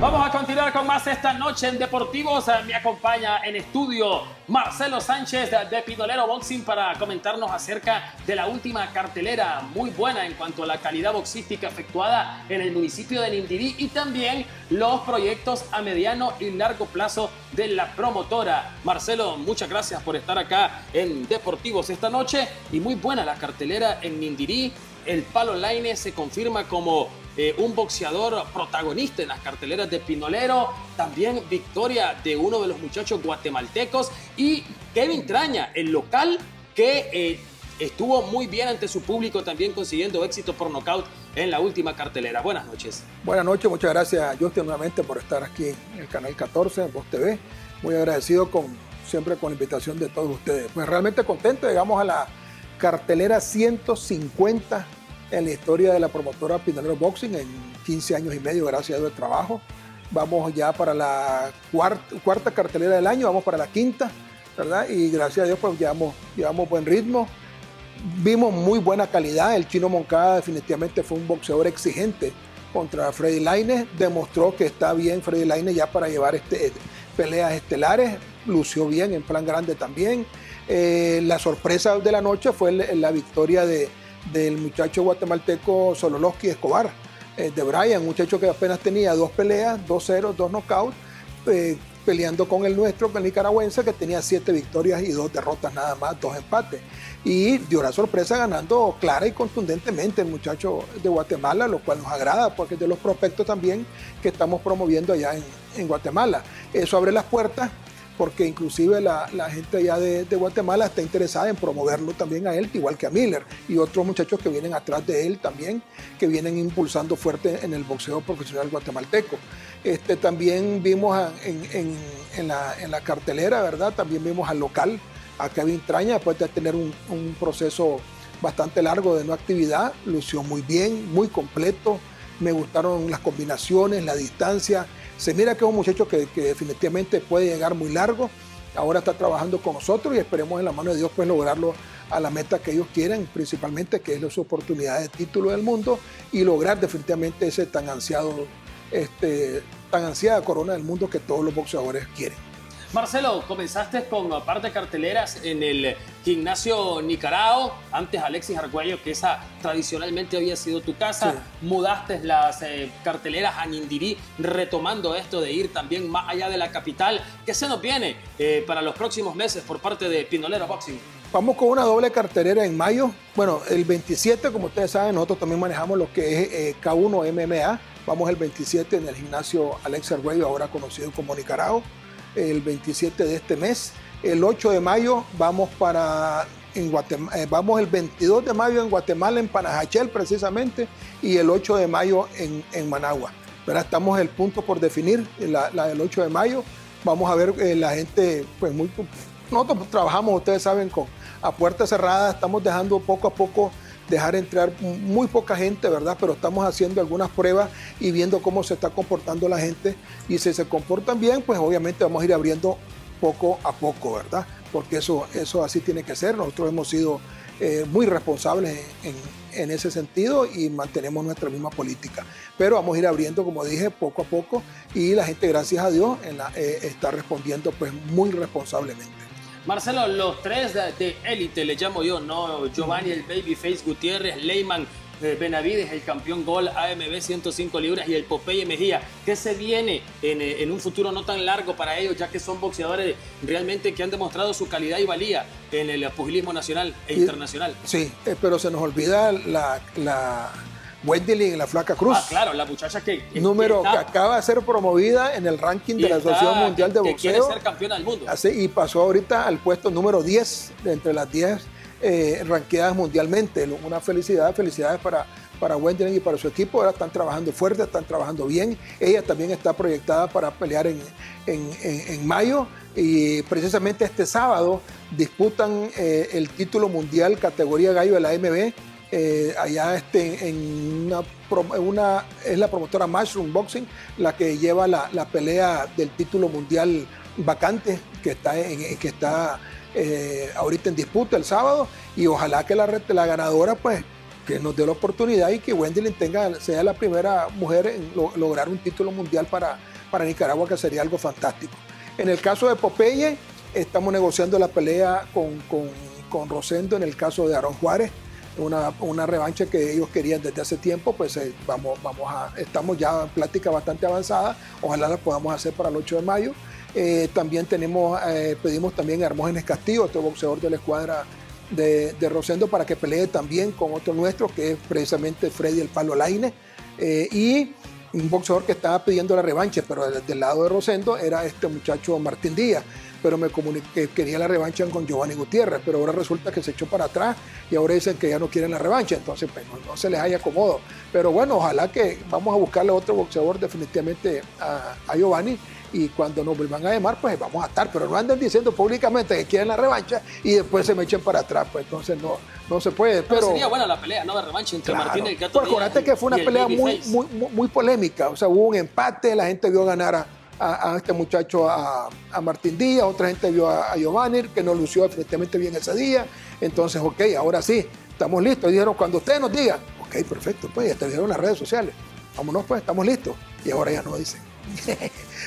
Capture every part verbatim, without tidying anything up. Vamos a continuar con más esta noche en Deportivos. Me acompaña en estudio Marcelo Sánchez de Pinolero Boxing para comentarnos acerca de la última cartelera muy buena en cuanto a la calidad boxística efectuada en el municipio de Nindirí y también los proyectos a mediano y largo plazo de la promotora. Marcelo, muchas gracias por estar acá en Deportivos esta noche y muy buena la cartelera en Nindirí. El Palo Line se confirma como eh, un boxeador protagonista en las carteleras de Pinolero. También victoria de uno de los muchachos guatemaltecos. Y Kevin Traña, el local, que eh, estuvo muy bien ante su público, también consiguiendo éxito por nocaut en la última cartelera. Buenas noches. Buenas noches, muchas gracias, Justin, nuevamente por estar aquí en el Canal catorce, en V O S T V. Muy agradecido con, siempre con la invitación de todos ustedes. Pues realmente contento, llegamos a la cartelera ciento cincuenta en la historia de la promotora Pinolero Boxing en quince años y medio, gracias a Dios, el trabajo. Vamos ya para la cuarta, cuarta cartelera del año, vamos para la quinta, ¿verdad? Y gracias a Dios pues llevamos, llevamos buen ritmo. Vimos muy buena calidad. El Chino Moncada definitivamente fue un boxeador exigente contra Freddy Lainez. Demostró que está bien Freddy Lainez ya para llevar este, peleas estelares. Lució bien en plan grande también. Eh, la sorpresa de la noche fue el, la victoria de, del muchacho guatemalteco Sololoski Escobar, eh, de Brian, un muchacho que apenas tenía dos peleas, dos ceros, dos knockouts, eh, peleando con el nuestro, con el nicaragüense, que tenía siete victorias y dos derrotas nada más, dos empates. Y dio la sorpresa ganando clara y contundentemente el muchacho de Guatemala, lo cual nos agrada porque es de los prospectos también que estamos promoviendo allá en, en Guatemala. Eso abre las puertas, porque inclusive la, la gente allá de, de Guatemala está interesada en promoverlo también a él, igual que a Miller y otros muchachos que vienen atrás de él también, que vienen impulsando fuerte en el boxeo profesional guatemalteco. Este, también vimos a, en, en, en, la, en la cartelera, ¿verdad? También vimos al local, a Kevin Traña, después de tener un, un proceso bastante largo de no actividad, lució muy bien, muy completo. Me gustaron las combinaciones, la distancia. Se mira que es un muchacho que, que definitivamente puede llegar muy largo. Ahora está trabajando con nosotros y esperemos en la mano de Dios pues lograrlo a la meta que ellos quieren, principalmente que es las oportunidades de título del mundo y lograr definitivamente ese tan ansiado, este, tan ansiada corona del mundo que todos los boxeadores quieren. Marcelo, comenzaste con la parte de carteleras en el gimnasio Nicaragua, antes Alexis Arguello, que esa tradicionalmente había sido tu casa. Sí. Mudaste las eh, carteleras a Nindirí, retomando esto de ir también más allá de la capital. ¿Qué se nos viene eh, para los próximos meses por parte de Pinolero Boxing? Vamos con una doble cartelera en mayo. Bueno, el veintisiete, como ustedes saben, nosotros también manejamos lo que es eh, K uno M M A. Vamos el veintisiete en el gimnasio Alexis Arguello, ahora conocido como Nicaragua. El veintisiete de este mes. El ocho de mayo vamos para en Guatemala, vamos el veintidós de mayo en Guatemala, en Panajachel precisamente, y el ocho de mayo en, en Managua. Pero estamos el punto por definir, la, la del ocho de mayo. Vamos a ver eh, la gente, pues muy... Nosotros trabajamos, ustedes saben, con a puerta cerrada, estamos dejando poco a poco dejar entrar muy poca gente, ¿verdad? Pero estamos haciendo algunas pruebas y viendo cómo se está comportando la gente. Y si se comportan bien, pues obviamente vamos a ir abriendo poco a poco, ¿verdad? Porque eso, eso así tiene que ser. Nosotros hemos sido eh, muy responsables en, en ese sentido y mantenemos nuestra misma política. Pero vamos a ir abriendo, como dije, poco a poco y la gente, gracias a Dios, en la, eh, está respondiendo pues muy responsablemente. Marcelo, los tres de élite, le llamo yo, ¿no? Giovanni, el Babyface Gutiérrez, Leyman eh, Benavides, el campeón Gol, A M B ciento cinco libras y el Popeye Mejía. ¿Qué se viene en, en un futuro no tan largo para ellos, ya que son boxeadores realmente que han demostrado su calidad y valía en el pugilismo nacional e internacional? Sí, eh, pero se nos olvida la... la... Wendy Lee en la Flaca Cruz. Ah, claro, la muchacha que... que número que, está, que acaba de ser promovida en el ranking de la Asociación Mundial de Boxeo. Que quiere ser campeona del mundo. Así, y pasó ahorita al puesto número diez, entre las diez eh, ranqueadas mundialmente. Una felicidad, felicidades para, para Wendy Lee y para su equipo. Ahora están trabajando fuerte, están trabajando bien. Ella también está proyectada para pelear en, en, en, en mayo. Y precisamente este sábado disputan eh, el título mundial categoría gallo de la A M B. Eh, allá este, en una, una, es la promotora Matchroom Boxing la que lleva la, la pelea del título mundial vacante que está, en, que está eh, ahorita en disputa el sábado y ojalá que la, la ganadora pues que nos dio la oportunidad y que Wendy Lee tenga, sea la primera mujer en lo, lograr un título mundial para, para Nicaragua, que sería algo fantástico. En el caso de Popeye, estamos negociando la pelea con, con, con Rosendo, en el caso de Aaron Juárez, una, una revancha que ellos querían desde hace tiempo, pues eh, vamos, vamos a, estamos ya en plática bastante avanzada, ojalá la podamos hacer para el ocho de mayo. Eh, también tenemos, eh, pedimos también a Hermógenes Castillo, otro boxeador de la escuadra de, de Rosendo, para que pelee también con otro nuestro, que es precisamente Freddy El Palo Line, eh, y un boxeador que estaba pidiendo la revancha, pero del, del lado de Rosendo era este muchacho Martín Díaz, pero me comuniqué que quería la revancha con Giovanni Gutiérrez, pero ahora resulta que se echó para atrás y ahora dicen que ya no quieren la revancha, entonces pues, no, no se les haya acomodo. Pero bueno, ojalá que vamos a buscarle otro boxeador definitivamente a, a Giovanni, y cuando nos vuelvan a llamar, pues vamos a estar, pero no anden diciendo públicamente que quieren la revancha y después se me echen para atrás, pues entonces no, no se puede. Pero, pero sería buena la pelea, ¿no? La revancha entre claro, Martín y el Gato. Porque acuérdate que fue una pelea muy, muy, muy polémica, o sea, hubo un empate, la gente vio ganar a, a, a este muchacho, a, a Martín Díaz, otra gente vio a, a Giovanni, que no lució perfectamente bien ese día, entonces, ok, ahora sí, estamos listos. Y dijeron, cuando ustedes nos digan, ok, perfecto, pues ya te dijeron las redes sociales, vámonos pues, estamos listos, y ahora ya no dicen.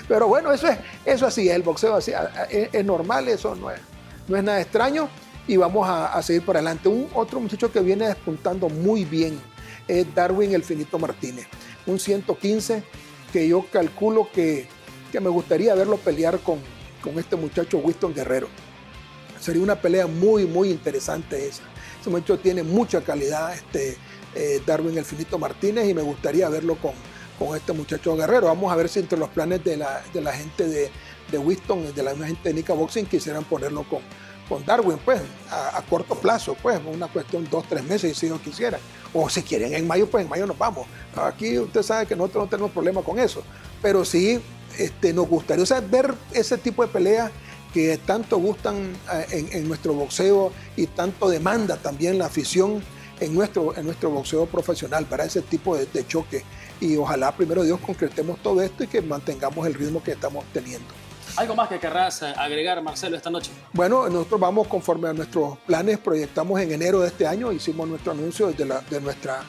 Pero bueno, eso es, eso así es, el boxeo así es, es normal, eso no es, no es nada extraño, y vamos a, a seguir para adelante. Un otro muchacho que viene despuntando muy bien es Darwin El Finito Martínez, un ciento quince que yo calculo que, que me gustaría verlo pelear con, con este muchacho Winston Guerrero. Sería una pelea muy, muy interesante esa. Ese muchacho tiene mucha calidad, este, eh, Darwin El Finito Martínez, y me gustaría verlo con con este muchacho Guerrero. Vamos a ver si entre los planes de la, de la gente de, de Winston, de la gente de Nika Boxing, quisieran ponerlo con, con Darwin, pues, a, a corto plazo, pues, una cuestión dos, tres meses, si ellos quisieran. O si quieren en mayo, pues en mayo nos vamos. Aquí usted sabe que nosotros no tenemos problema con eso. Pero sí este, nos gustaría, o sea, ver ese tipo de peleas que tanto gustan en, en nuestro boxeo y tanto demanda también la afición en nuestro, en nuestro boxeo profesional, para ese tipo de, de choque. Y ojalá, primero Dios, concretemos todo esto y que mantengamos el ritmo que estamos teniendo. ¿Algo más que querrás agregar, Marcelo, esta noche? Bueno, nosotros vamos conforme a nuestros planes, proyectamos en enero de este año, hicimos nuestro anuncio de, la, de, nuestra,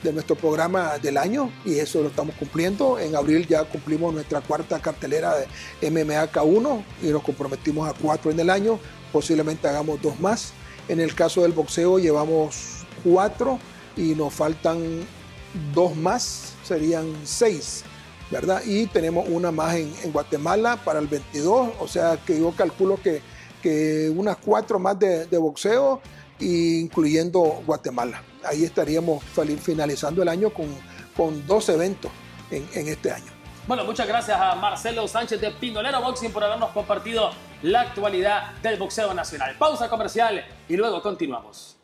de nuestro programa del año, y eso lo estamos cumpliendo. En abril ya cumplimos nuestra cuarta cartelera de M M A K uno y nos comprometimos a cuatro en el año, posiblemente hagamos dos más. En el caso del boxeo llevamos cuatro y nos faltan dos más, serían seis, ¿verdad? Y tenemos una más en, en Guatemala para el veintidós, o sea que yo calculo que, que unas cuatro más de, de boxeo, incluyendo Guatemala. Ahí estaríamos finalizando el año con, con dos eventos en, en este año. Bueno, muchas gracias a Marcelo Sánchez de Pinolero Boxing por habernos compartido la actualidad del boxeo nacional. Pausa comercial y luego continuamos.